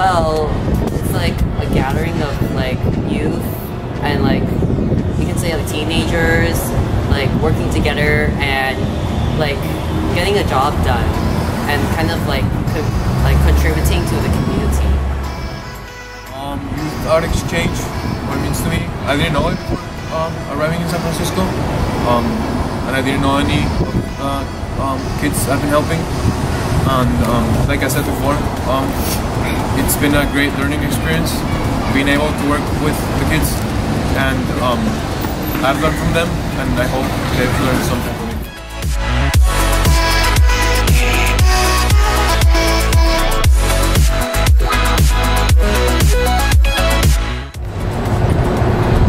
well, it's like a gathering of like youth and like you can say like teenagers like working together and like getting a job done and kind of like contributing to the community. Youth Art Exchange, what it means to me, I didn't know it before arriving in San Francisco, and I didn't know any kids I've been helping. And like I said before, it's been a great learning experience being able to work with the kids, and I've learned from them, and I hope they've learned something from me.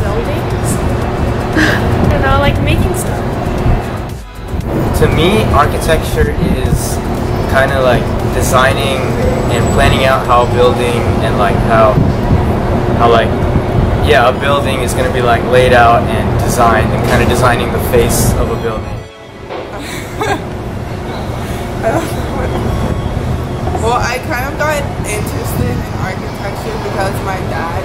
Buildings, you know, like making stuff. To me, architecture is kind of like designing and planning out how a building and like how like, yeah, a building is going to be like laid out and designed, and kind of designing the face of a building. Well, I kind of got interested in architecture because my dad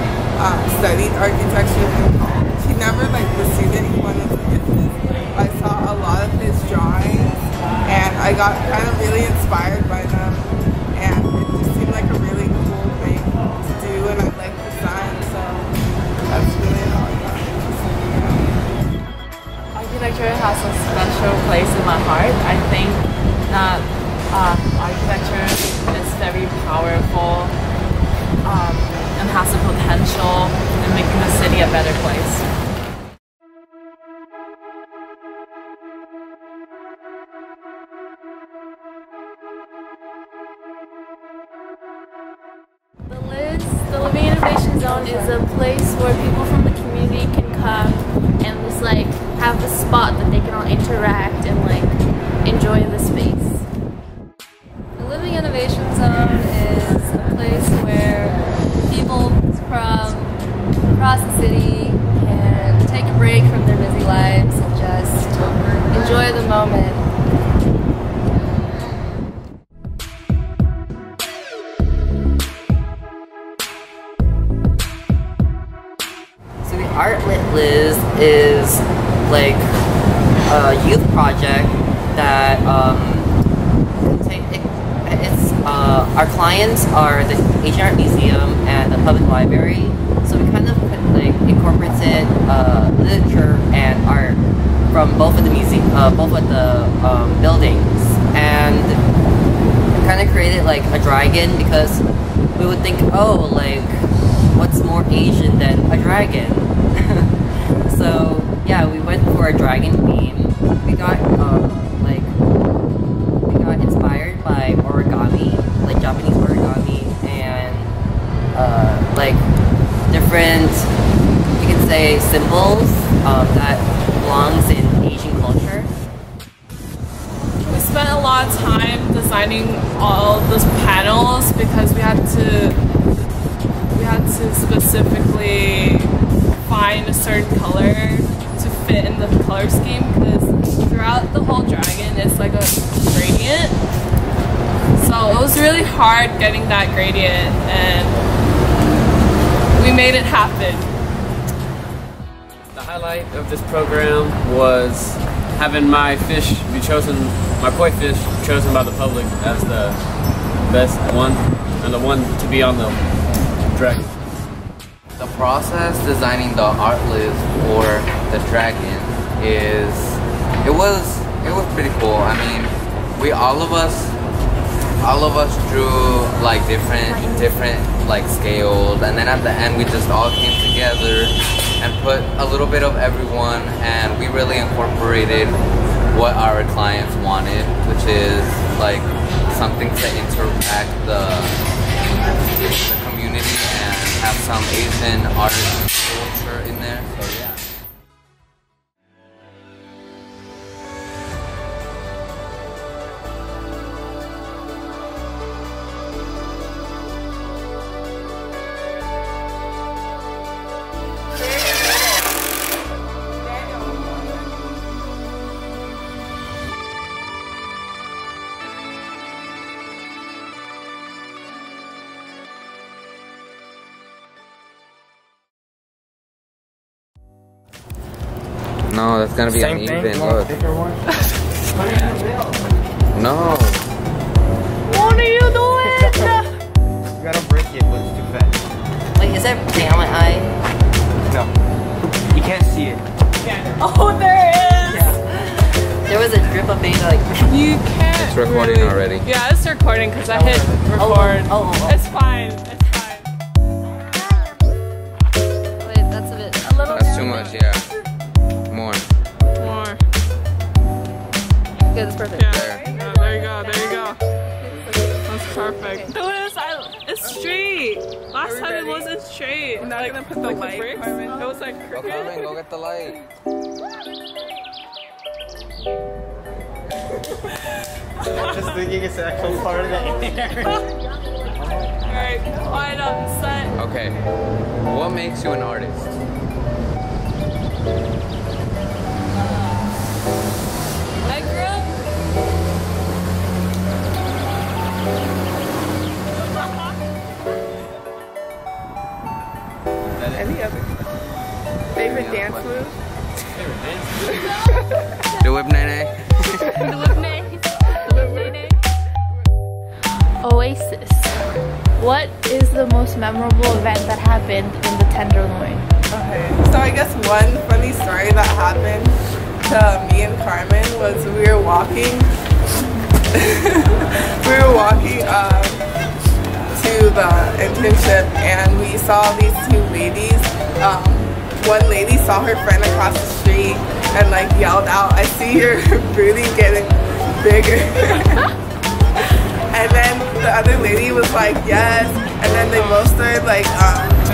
studied architecture in college. He never like pursued it, he wanted to get this. I saw a lot of his drawings and I got kind of really inspired by them, and it just seemed like a really cool thing to do, and I like design, so that's really all I got interested in. Architecture has a special place in my heart. I think that architecture is very powerful and has the potential in making the city a better place. The Living Innovation Zone is a place where people from the community can come and just like have a spot that they can all interact and like enjoy the space. The Living Innovation Zone is a place where people from across the city can take a break from their busy lives and just enjoy the moment. Liz is like a youth project that our clients are the Asian Art Museum and the public library, so we kind of like incorporated literature and art from both of the museum, buildings, and kind of created like a dragon because we would think, oh, like what's more Asian than a dragon? So yeah, we went for a dragon theme. We got inspired by origami, like Japanese origami, and like different, you can say, symbols that belongs in Asian culture. We spent a lot of time designing all those panels because we had to specifically find a certain color to fit in the color scheme, because throughout the whole dragon it's like a gradient, so it was really hard getting that gradient, and we made it happen. The highlight of this program was having my fish be chosen, my koi fish chosen by the public as the best one and the one to be on the dragon. The process designing the art list for the dragon it was pretty cool. I mean, all of us drew like different like scales, and then at the end we just all came together and put a little bit of everyone, and we really incorporated what our clients wanted, which is like something to interact the community and have some Asian art culture in there, so yeah. No, that's gonna be same uneven. Thing. Look. No. What are you doing? You gotta break it, but it's too fast. Wait, is that on my eye? No. You can't see it. Yeah. Oh, there is. Yeah. There was a drip of beta like. You can't. It's recording really. Already. Yeah, it's recording because I hit record. Oh. It's fine. It's fine. Wait, that's a bit. A little. That's too much. Yeah. More. Yeah, that's perfect. Yeah. No, there you go. That's perfect. Dude, it's straight. Last time it wasn't straight. I'm not like, gonna put the light. It was like crooked. Go, Carmen, go get the light. I'm just thinking it's the actual part of the air. Alright, quiet up, set. Okay. What makes you an artist? I grew up. Any other favorite dance move? Favorite dance move? The whip nene. The whip nene. The whip nene. Oasis. What is the most memorable event that happened in the Tenderloin? Okay, so I guess one funny story that happened to me and Carmen was we were walking to the internship, and we saw these two ladies. One lady saw her friend across the street and like yelled out, "I see your booty getting bigger." And then the other lady was like, "Yes," and then they both started like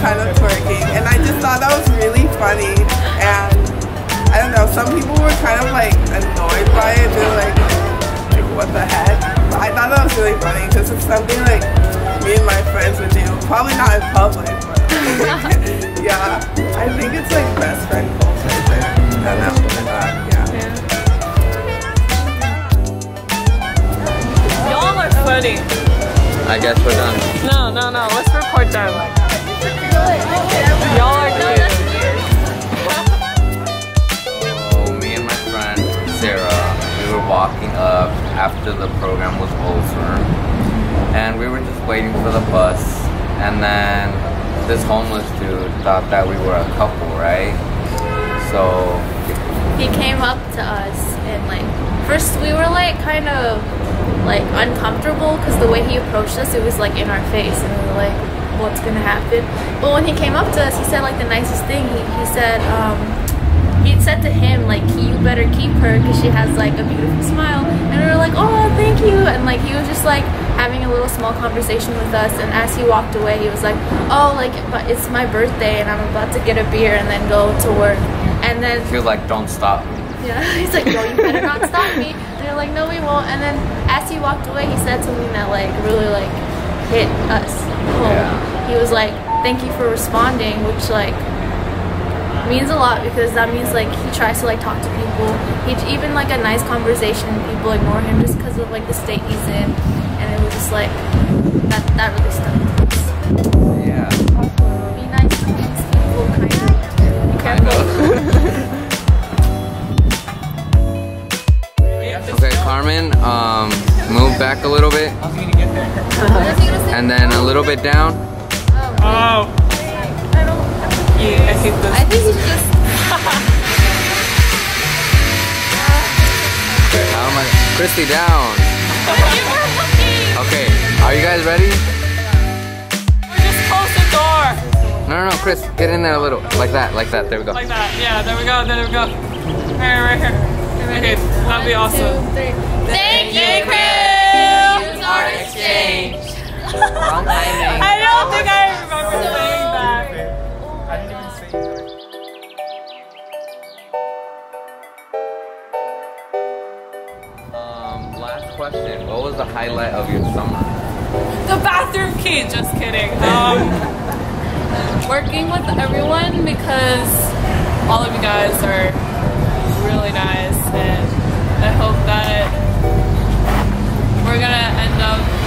kind of twerking, and I just thought that was really funny. And I don't know, some people were kind of like annoyed by it. They're like what the heck? But I thought that was really funny because it's something like me and my friends would do. Probably not in public, but yeah. I think it's like best friend culture. And that's what I thought, yeah. Y'all are funny. I guess we're done. No. Let's report time. Y'all are good. Walking up after the program was over, and we were just waiting for the bus, and then this homeless dude thought that we were a couple, right? So he came up to us, and like first we were like kind of like uncomfortable because the way he approached us, it was like in our face, and we were like, what's gonna happen? But when he came up to us, he said like the nicest thing. He said he said to him, like, you better keep her because she has, like, a beautiful smile. And we were like, oh, thank you. And, like, he was just, like, having a little small conversation with us. And as he walked away, he was like, oh, like, but it's my birthday and I'm about to get a beer and then go to work. And then he was like, don't stop me. Yeah, he's like, no, you better not stop me. And they're like, no, we won't. And then as he walked away, he said something that, like, really, like, hit us home. Yeah. He was like, thank you for responding, which, like, means a lot, because that means like he tries to like talk to people. He even like a nice conversation, people ignore him just because of like the state he's in, and it was just like that really stuck. Yeah. Be nice to these people, kind of. Be careful. Okay, Carmen, move back a little bit, and then a little bit down. Oh. I think it's just. Okay, how am I? Christy, down. Okay, are you guys ready? We're just close the door. No, Chris, get in there a little. Like that, there we go. Like that, yeah, there we go. Right here. Okay, that'd be awesome. 1, 2, 3. Thank you, Chris! Youth Art Exchange. Wrong timing. I don't think I remember saying that. I didn't even say that. Last question. What was the highlight of your summer? The bathroom key. Just kidding. Working with everyone, because all of you guys are really nice, and I hope that we're gonna end up